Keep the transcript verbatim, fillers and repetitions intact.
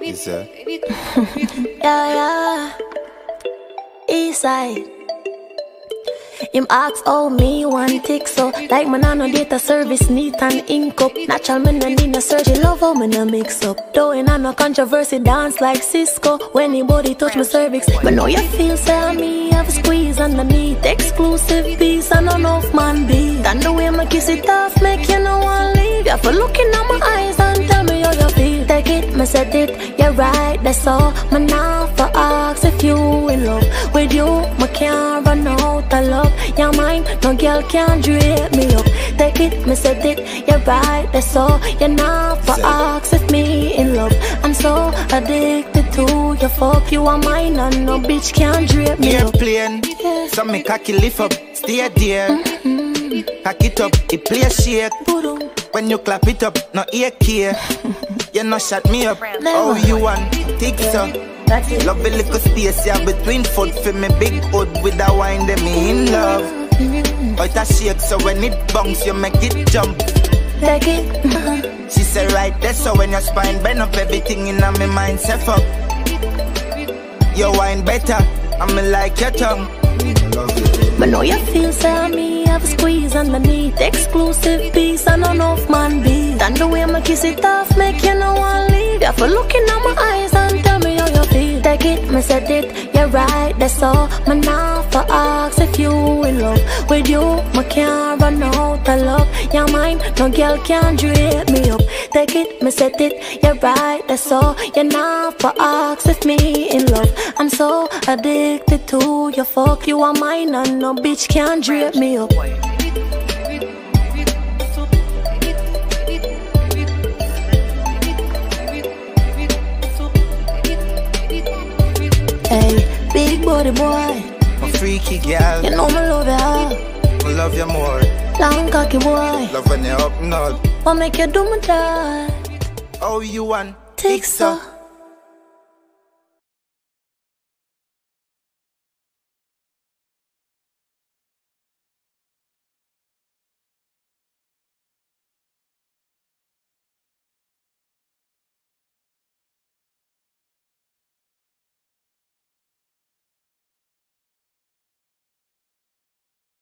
Güzel. Ya ya. Eastside. Him ask how me want tick so. Like man I no data service neat and ink up. Natural man no need no surgery. Love how man no mix up. Though in a no controversy dance like Cisco. When he body touch my cervix. But now you feel say me have a squeeze underneath. Exclusive piece and an off man beat. And the way my kiss it off make you no one leave. You for looking at my eyes and tell me how you feel. Take it, me said it, you're right, that's all. Man now for ask if you in love. With you, me can't run out of love. Your mind, no girl can drape me up. Take it, me said it, you're right, that's all. You're not for ox with me in love. I'm so addicted to your fuck. You are mine and no bitch can drape me up. Airplane, yeah. So me cocky lift up, stay there. mm -hmm. Cock it up, it play a shake. When you clap it up, no ear care. You no shut me up, oh you want tick so. Love a little space, yeah, between foot for me big hood with a wine, they me in love. But I shake, so when it bounce, you make it jump. Take it. She said right there, so when your spine bend up, everything in my mind set up. Your wine better, I'm like your tongue. Love it. But now you feel say me have a squeeze underneath. Exclusive piece and an off man beat. And the way my kiss it off make you no one leave. You for looking at my eyes and tell me how you feel. Take it, me said it, you're right, that's all. Man now for ask if you in love. With you, me can't run out of love. Your mind, no girl can drape me up. Take it, me said it, you're right, that's all. You're not for ask if me in love. I'm so addicted to your fuck. You are mine and no bitch can't drape me up. Hey, big body boy, a freaky girl. You know me love you hard. I love you more. Long cocky boy, love when you up and up. What make you do my dad? Oh, you want tick so.